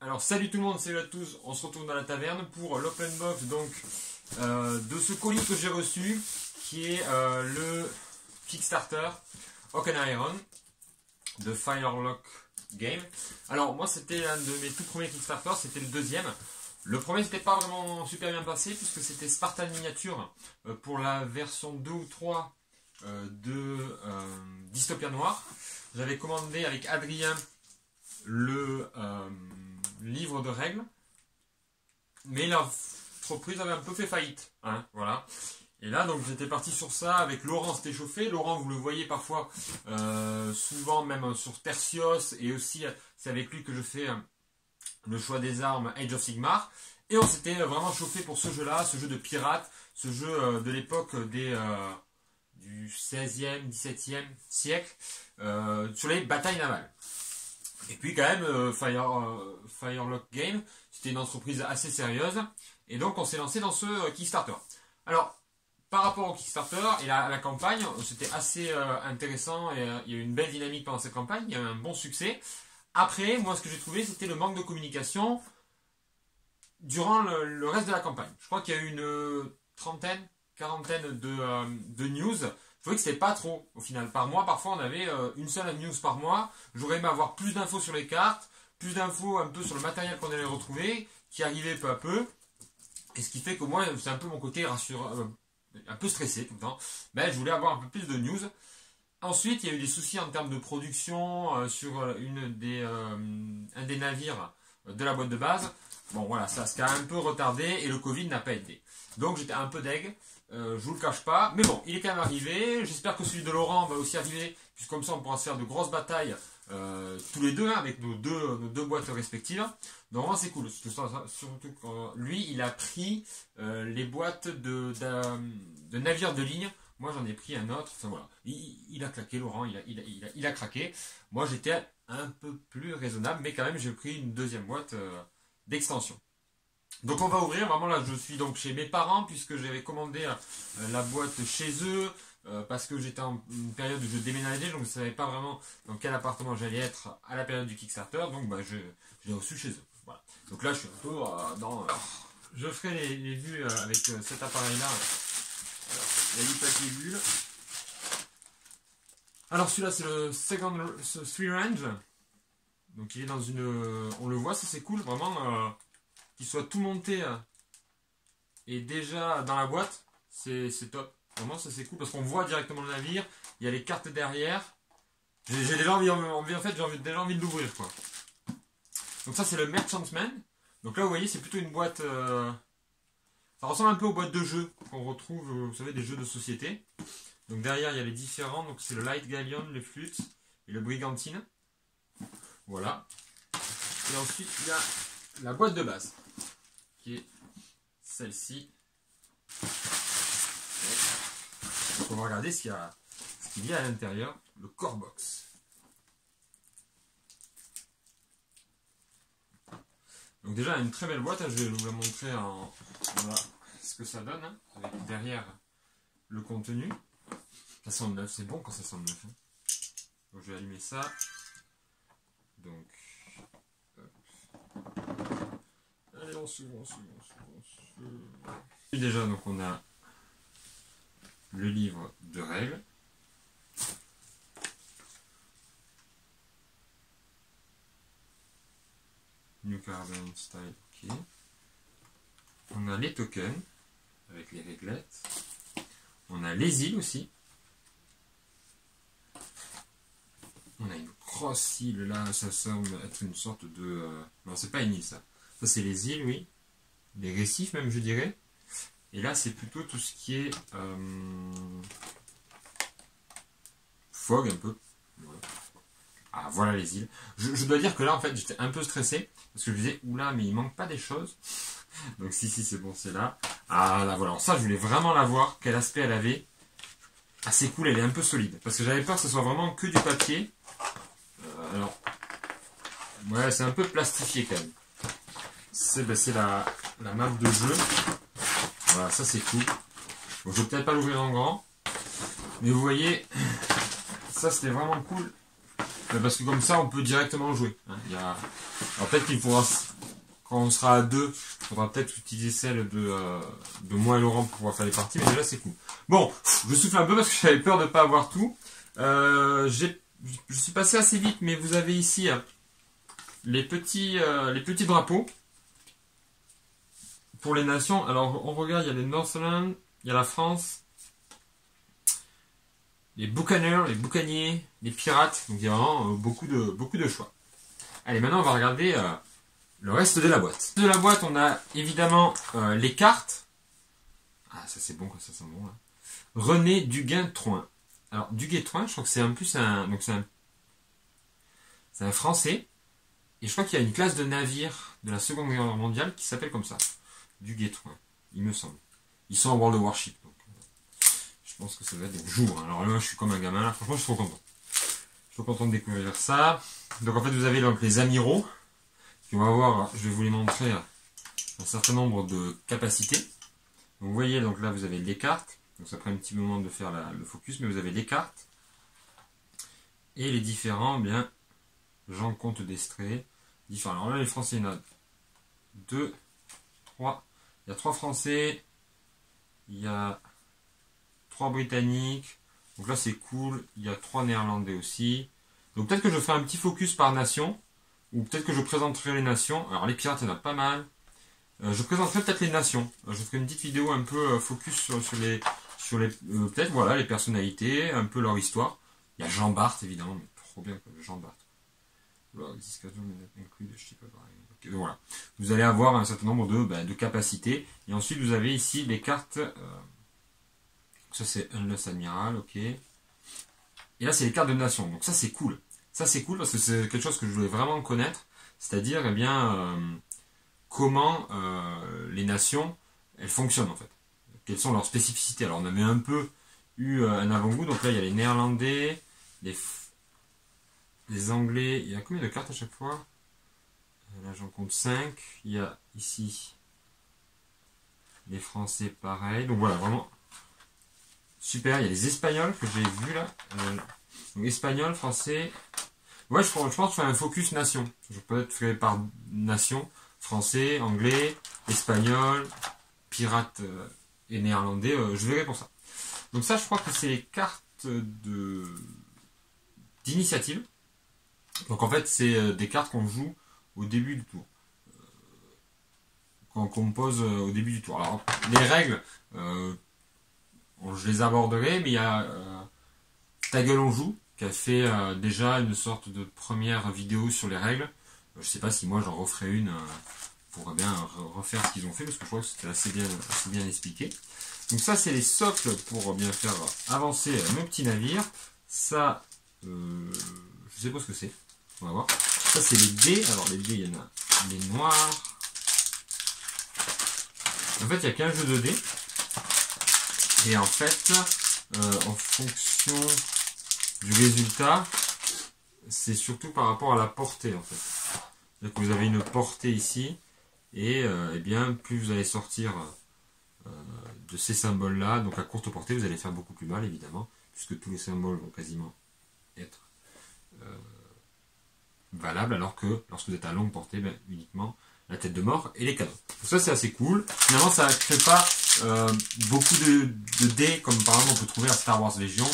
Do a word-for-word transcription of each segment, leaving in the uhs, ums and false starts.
Alors salut tout le monde, salut à tous, on se retrouve dans la taverne pour l'open box donc euh, de ce colis que j'ai reçu qui est euh, le Kickstarter Oak and Iron de Firelock Game. Alors moi c'était l'un de mes tout premiers Kickstarter, c'était le deuxième. Le premier c'était pas vraiment super bien passé puisque c'était Spartan Miniature euh, pour la version deux ou trois euh, de euh, Dystopia Noir. J'avais commandé avec Adrien le euh, livre de règles, mais l'entreprise avait un peu fait faillite, hein, voilà. Et là, donc j'étais parti sur ça avec Laurent, c'était chauffé. Laurent, vous le voyez parfois, euh, souvent même sur Tercios, et aussi c'est avec lui que je fais euh, le choix des armes Age of Sigmar. Et on s'était vraiment chauffé pour ce jeu-là, ce jeu de pirate, ce jeu euh, de l'époque des euh, du seizième, dix-septième siècle, euh, sur les batailles navales. Et puis quand même, euh, Fire, euh, Firelock Game, c'était une entreprise assez sérieuse, et donc on s'est lancé dans ce euh, Kickstarter. Alors, par rapport au Kickstarter et la, la campagne, c'était assez euh, intéressant, et euh, il y a eu une belle dynamique pendant cette campagne, il y a eu un bon succès. Après, moi ce que j'ai trouvé, c'était le manque de communication durant le, le reste de la campagne. Je crois qu'il y a eu une trentaine, quarantaine de, euh, de news. Je trouvais que c'était pas trop, au final. Par mois, parfois, on avait euh, une seule news par mois. J'aurais aimé avoir plus d'infos sur les cartes, plus d'infos un peu sur le matériel qu'on allait retrouver, qui arrivait peu à peu. Et ce qui fait que moi, c'est un peu mon côté rassurant, euh, un peu stressé tout le temps, ben, je voulais avoir un peu plus de news. Ensuite, il y a eu des soucis en termes de production euh, sur une des, euh, un des navires de la boîte de base. Bon voilà, ça s'est un peu retardé et le Covid n'a pas aidé. Donc j'étais un peu deg, euh, je vous le cache pas. Mais bon, il est quand même arrivé. J'espère que celui de Laurent va aussi arriver, puisque comme ça on pourra se faire de grosses batailles euh, tous les deux, hein, avec nos deux, nos deux boîtes respectives. Donc vraiment c'est cool, surtout quand lui il a pris euh, les boîtes de, de, de navires de ligne. Moi j'en ai pris un autre, enfin voilà. Il, il a claqué Laurent, il a, il a, il a, il a craqué. Moi j'étais un peu plus raisonnable, mais quand même j'ai pris une deuxième boîte euh, d'extension. Donc on va ouvrir, vraiment là je suis donc chez mes parents puisque j'avais commandé euh, la boîte chez eux euh, parce que j'étais en une période où je déménageais, donc je ne savais pas vraiment dans quel appartement j'allais être à la période du Kickstarter, donc bah, je, je l'ai reçu chez eux. Voilà. Donc là je suis un peu euh, dans... Euh, je ferai les, les vues euh, avec euh, cet appareil là, il y a du papier bulle. Alors celui-là c'est le second three range. Donc il est dans une... On le voit, ça c'est cool, vraiment, euh, qu'il soit tout monté euh, et déjà dans la boîte, c'est top. Vraiment ça c'est cool parce qu'on voit directement le navire, il y a les cartes derrière. J'ai déjà envie, en fait j'ai déjà envie de l'ouvrir quoi. Donc ça c'est le Merchantman. Donc là vous voyez c'est plutôt une boîte... Euh, ça ressemble un peu aux boîtes de jeux qu'on retrouve, vous savez, des jeux de société. Donc derrière il y a les différents, donc c'est le Light Galleon, le Flute et le Brigantine. Voilà. Et ensuite, il y a la boîte de base, qui est celle-ci. On va regarder ce qu'il y, qu y a à l'intérieur, le core box. Donc déjà, une très belle boîte, je vais vous la montrer en voilà ce que ça donne, hein, avec derrière le contenu. Ça sent neuf, c'est bon quand ça sent neuf. Hein. Donc je vais allumer ça. Donc, hop. Allez, on se, on se, on se, on se... Déjà, donc on a le livre de règles. New Carbon Style, ok. On a les tokens, avec les réglettes. On a les îles aussi. On a une grosse île là, ça semble être une sorte de... Non, c'est pas une île ça. Ça c'est les îles, oui. Les récifs même, je dirais. Et là, c'est plutôt tout ce qui est... Euh... Fog un peu. Voilà. Ah, voilà les îles. Je, je dois dire que là, en fait, j'étais un peu stressé. Parce que je me disais, oula, mais il manque pas des choses. Donc si, si, c'est bon, c'est là. Ah, là, voilà. Alors, ça, je voulais vraiment la voir, quel aspect elle avait. assez cool, elle est un peu solide. Parce que j'avais peur que ce soit vraiment que du papier. Euh, alors, ouais, c'est un peu plastifié quand même. C'est ben, la, la map de jeu. Voilà, ça c'est cool. Bon, je vais peut-être pas l'ouvrir en grand. Mais vous voyez, ça c'était vraiment cool. Ben, parce que comme ça, on peut directement jouer. Hein. Il y a... Alors peut-être qu'il faudra... Quand on sera à deux, il faudra peut-être utiliser celle de, euh, de moi et Laurent pour pouvoir faire les parties, mais déjà c'est cool. Bon, je souffle un peu parce que j'avais peur de ne pas avoir tout. Euh, je suis passé assez vite, mais vous avez ici euh, les, petits, euh, les petits drapeaux pour les nations. Alors on regarde, il y a les Northland, il y a la France, les Buccaneers, les Boucaniers, les Pirates. Donc il y a vraiment euh, beaucoup, de, beaucoup de choix. Allez, maintenant on va regarder... Euh, le reste de la boîte. De la boîte, on a évidemment euh, les cartes. Ah, ça c'est bon, ça sent bon là. René Duguay-Trouin. Alors Duguay-Trouin, je crois que c'est en plus un, donc c'est un, c'est un Français. Et je crois qu'il y a une classe de navires de la Seconde Guerre mondiale qui s'appelle comme ça, Duguay-Trouin, il me semble. Ils sont en World of Warship, donc je pense que ça va être jour. Hein. Alors là, je suis comme un gamin là. Franchement, je suis trop content. Je suis trop content de découvrir ça. Donc en fait, vous avez donc les amiraux. On va voir, je vais vous les montrer un certain nombre de capacités. Donc, vous voyez, donc là vous avez les cartes. Donc ça prend un petit moment de faire la, le focus, mais vous avez les cartes et les différents. Eh bien, Jean Comte d'Estrées, différents. Alors là, les Français, il y en a deux, trois. Il y a trois Français, il y a trois Britanniques. Donc là, c'est cool. Il y a trois Néerlandais aussi. Donc peut-être que je ferai un petit focus par nation. Ou peut-être que je présenterai les nations. Alors les pirates, il y en a pas mal. Euh, je présenterai peut-être les nations. Euh, je ferai une petite vidéo un peu euh, focus sur, sur les... Sur les euh, peut-être, voilà, les personnalités, un peu leur histoire. Il y a Jean-Bart, évidemment. Mais trop bien, Jean-Bart. Okay, voilà. Vous allez avoir un certain nombre de, ben, de capacités. Et ensuite, vous avez ici les cartes... Euh, ça, c'est Unless Admiral, ok. Et là, c'est les cartes de nations. Donc ça, c'est cool. Ça c'est cool parce que c'est quelque chose que je voulais vraiment connaître, c'est-à-dire eh bien euh, comment euh, les nations elles fonctionnent en fait, quelles sont leurs spécificités. Alors on avait un peu eu euh, un avant-goût, donc là il y a les Néerlandais, les, les Anglais, il y a combien de cartes à chaque fois? Là j'en compte cinq, il y a ici les Français pareil, donc voilà vraiment super, il y a les Espagnols que j'ai vu là. Euh, Donc, espagnol, français. Ouais, je, je pense que je ferai un focus nation. Je peux être fait par nation. Français, anglais, espagnol, pirate euh, et néerlandais. Euh, je verrai pour ça. Donc, ça, je crois que c'est les cartes de d'initiative. Donc, en fait, c'est des cartes qu'on joue au début du tour. Euh, qu'on compose au début du tour. Alors, les règles, euh, je les aborderai, mais il y a euh, Ta gueule en joue, qui a fait euh, déjà une sorte de première vidéo sur les règles. Je ne sais pas si moi j'en referai une euh, pour eh bien refaire ce qu'ils ont fait, parce que je crois que c'était assez bien, assez bien expliqué. Donc ça c'est les socles pour eh bien faire avancer nos petits navires. Ça, euh, je sais pas ce que c'est, on va voir. Ça c'est les dés, alors les dés il y en a les noirs. En fait il n'y a qu'un jeu de dés. Et en fait, euh, en fonction du résultat, c'est surtout par rapport à la portée en fait. C'est-à-dire que vous avez une portée ici, et euh, eh bien plus vous allez sortir euh, de ces symboles-là, donc à courte portée vous allez faire beaucoup plus mal évidemment, puisque tous les symboles vont quasiment être euh, valables, alors que lorsque vous êtes à longue portée, ben, uniquement la tête de mort et les canons. Donc ça c'est assez cool. Finalement ça ne crée pas euh, beaucoup de, de dés comme par exemple on peut trouver à Star Wars Legion.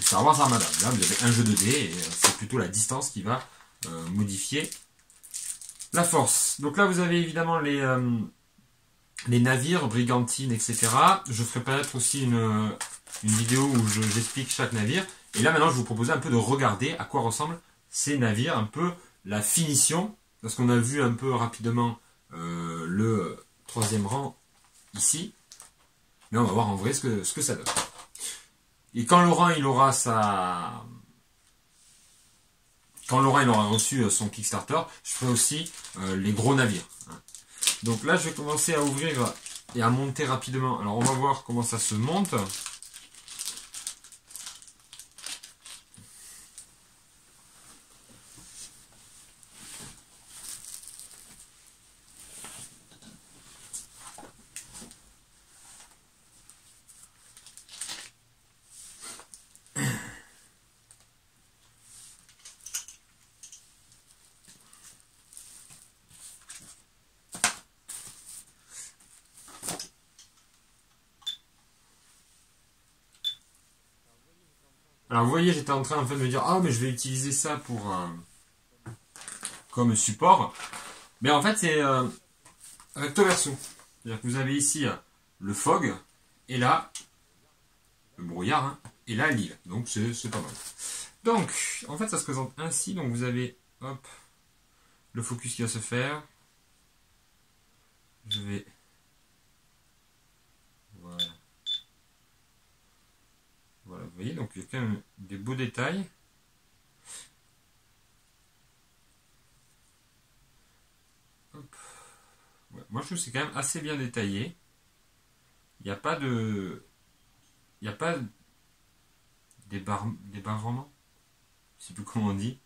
Star Wars Armada. Là, vous avez un jeu de dés et c'est plutôt la distance qui va euh, modifier la force. Donc là, vous avez évidemment les, euh, les navires, brigantines, et cetera. Je ferai peut-être aussi une, une vidéo où j'explique je, chaque navire. Et là, maintenant, je vais vous proposer un peu de regarder à quoi ressemblent ces navires, un peu la finition. Parce qu'on a vu un peu rapidement euh, le troisième rang ici. Mais on va voir en vrai ce que, ce que ça donne. Et quand Laurent il aura sa... quand Laurent il aura reçu son Kickstarter, je ferai aussi euh, les gros navires. Donc là je vais commencer à ouvrir et à monter rapidement. Alors on va voir comment ça se monte. Alors vous voyez, j'étais en train en fait de me dire, ah mais je vais utiliser ça pour euh, comme support. Mais en fait c'est euh, recto verso. C'est-à-dire que vous avez ici euh, le fog, et là, le brouillard, hein, et là l'île. Donc c'est pas mal. Donc en fait ça se présente ainsi. Donc vous avez hop, le focus qui va se faire. Je vais... Voilà. Voilà, vous voyez, donc il y a quand même des beaux détails. Hop. Ouais, moi je trouve que c'est quand même assez bien détaillé. Il n'y a pas de... Il n'y a pas des bar... des barrements. Je ne sais plus comment on dit.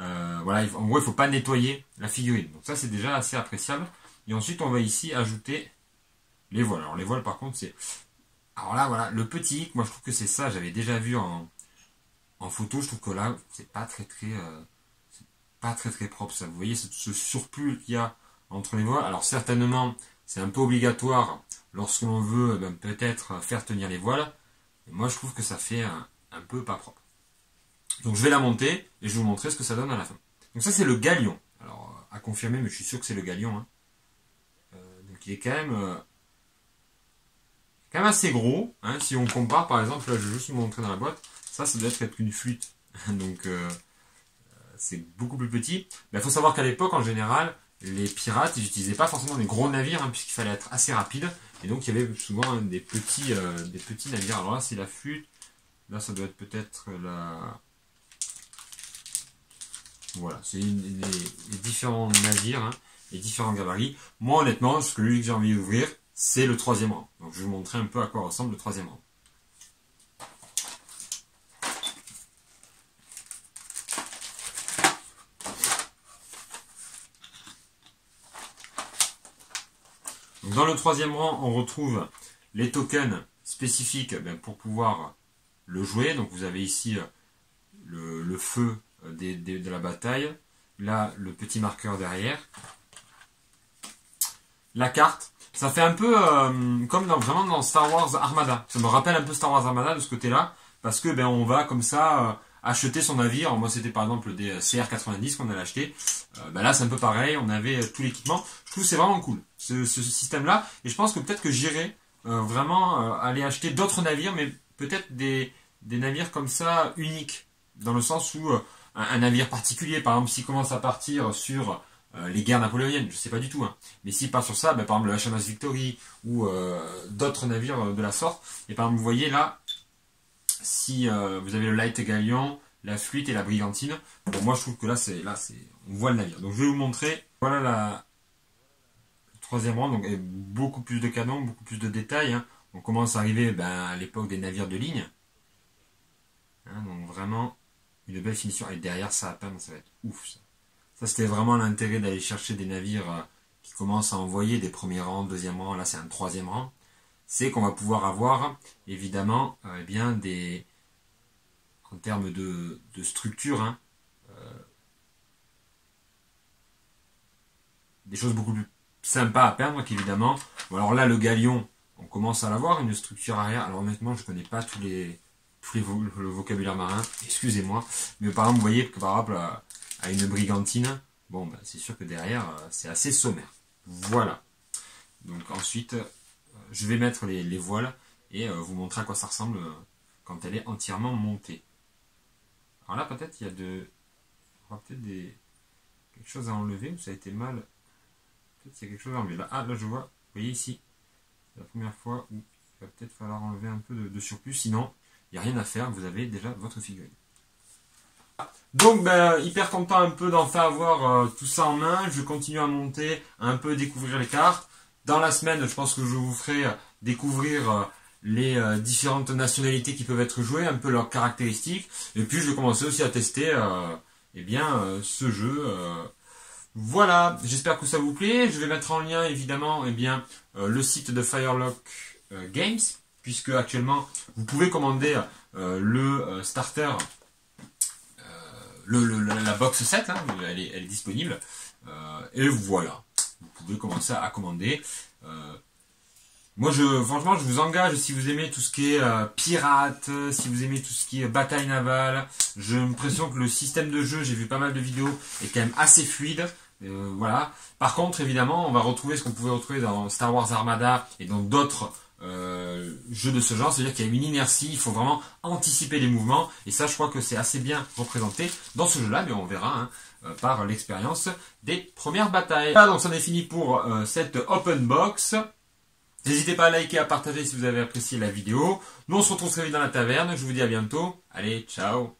Euh, voilà, en gros il ne faut pas nettoyer la figurine. Donc ça c'est déjà assez appréciable. Et ensuite on va ici ajouter les voiles. Alors les voiles par contre c'est... Alors là voilà, le petit hic, moi je trouve que c'est ça, j'avais déjà vu en, en photo, je trouve que là c'est pas très très euh, c'est pas très très propre ça. Vous voyez ce, ce surplus qu'il y a entre les voiles. Alors certainement c'est un peu obligatoire lorsque l'on veut eh ben, peut-être faire tenir les voiles. Et moi je trouve que ça fait un, un peu pas propre. Donc je vais la monter et je vais vous montrer ce que ça donne à la fin. Donc ça c'est le galion. Alors à confirmer, mais je suis sûr que c'est le galion. Hein. Euh, donc il est quand même... Euh, quand même assez gros, hein, si on compare par exemple, là je vais juste vous montrer dans la boîte, ça ça doit être une fuite, donc euh, c'est beaucoup plus petit. Mais il faut savoir qu'à l'époque en général, les pirates ils n'utilisaient pas forcément des gros navires, hein, puisqu'il fallait être assez rapide, et donc il y avait souvent hein, des, petits, euh, des petits navires. Alors là c'est la fuite, là ça doit être peut-être la... Voilà, c'est les différents navires, hein, les différents gabarits. Moi honnêtement, ce que lui j'ai envie d'ouvrir, c'est le troisième rang. Donc je vais vous montrer un peu à quoi ressemble le troisième rang. Donc dans le troisième rang, on retrouve les tokens spécifiques ben, pour pouvoir le jouer. Donc vous avez ici le, le feu des, des, de la bataille. Là, le petit marqueur derrière. La carte. Ça fait un peu euh, comme dans, vraiment dans Star Wars Armada. Ça me rappelle un peu Star Wars Armada de ce côté-là, parce que ben on va comme ça euh, acheter son navire. Moi c'était par exemple des C R quatre-vingt-dix qu'on allait acheter. Euh, ben là c'est un peu pareil, on avait tout l'équipement. Je trouve que c'est vraiment cool ce, ce système-là, et je pense que peut-être que j'irai euh, vraiment euh, aller acheter d'autres navires, mais peut-être des, des navires comme ça uniques, dans le sens où euh, un, un navire particulier, par exemple s'il commence à partir sur... Euh, les guerres napoléoniennes, je ne sais pas du tout. Hein. Mais s'il part sur ça, ben, par exemple le H M S Victory ou euh, d'autres navires euh, de la sorte. Et par exemple, vous voyez là, si euh, vous avez le Light Galion, la Fluite et la Brigantine, bon, moi je trouve que là, c'est là c'est on voit le navire. Donc je vais vous montrer. Voilà la troisième rang, donc et beaucoup plus de canons, beaucoup plus de détails. Hein. On commence à arriver ben, à l'époque des navires de ligne. Hein, donc vraiment une belle finition. Et derrière ça à peindre, ça va être ouf ça. Ça, c'était vraiment l'intérêt d'aller chercher des navires qui commencent à envoyer des premiers rangs, deuxième rang, là c'est un troisième rang. C'est qu'on va pouvoir avoir, évidemment, eh bien des, en termes de, de structure, hein, euh, des choses beaucoup plus sympas à peindre qu'évidemment. Bon, alors là, le galion, on commence à l'avoir, une structure arrière. Alors honnêtement, je ne connais pas tous les, tous les vo le vocabulaire marin, excusez-moi. Mais par exemple, vous voyez que par exemple... à une brigantine, bon ben, c'est sûr que derrière euh, c'est assez sommaire. Voilà, donc ensuite euh, je vais mettre les, les voiles et euh, vous montrer à quoi ça ressemble euh, quand elle est entièrement montée. Alors là peut-être il y a de... peut-être des... quelque chose à enlever ou ça a été mal, peut-être qu'il y a quelque chose à enlever là. Ah là je vois, vous voyez ici c'est la première fois où il va peut-être falloir enlever un peu de, de surplus, sinon il n'y a rien à faire, vous avez déjà votre figurine. Donc ben, hyper content un peu d'en faire avoir euh, tout ça en main. Je continue à monter, un peu découvrir les cartes. Dans la semaine, je pense que je vous ferai découvrir euh, les euh, différentes nationalités qui peuvent être jouées, un peu leurs caractéristiques. Et puis je vais commencer aussi à tester euh, eh bien, euh, ce jeu. Euh. Voilà, j'espère que ça vous plaît. Je vais mettre en lien évidemment eh bien, euh, le site de Firelock euh, Games, puisque actuellement vous pouvez commander euh, le euh, starter. Le, le, la box sept, hein, elle, est, elle est disponible. Euh, et voilà, vous pouvez commencer à commander. Euh, Moi, je, franchement, je vous engage, si vous aimez tout ce qui est euh, pirate, si vous aimez tout ce qui est bataille navale, j'ai l'impression que le système de jeu, j'ai vu pas mal de vidéos, est quand même assez fluide. Euh, voilà. Par contre, évidemment, on va retrouver ce qu'on pouvait retrouver dans Star Wars Armada et dans d'autres euh, jeux de ce genre. C'est-à-dire qu'il y a une inertie, il faut vraiment anticiper les mouvements. Et ça, je crois que c'est assez bien représenté dans ce jeu-là, mais on verra, hein, par l'expérience des premières batailles. Voilà, donc ça en est fini pour euh, cette open box. N'hésitez pas à liker et à partager si vous avez apprécié la vidéo. Nous, on se retrouve très vite dans la taverne. Je vous dis à bientôt. Allez, ciao!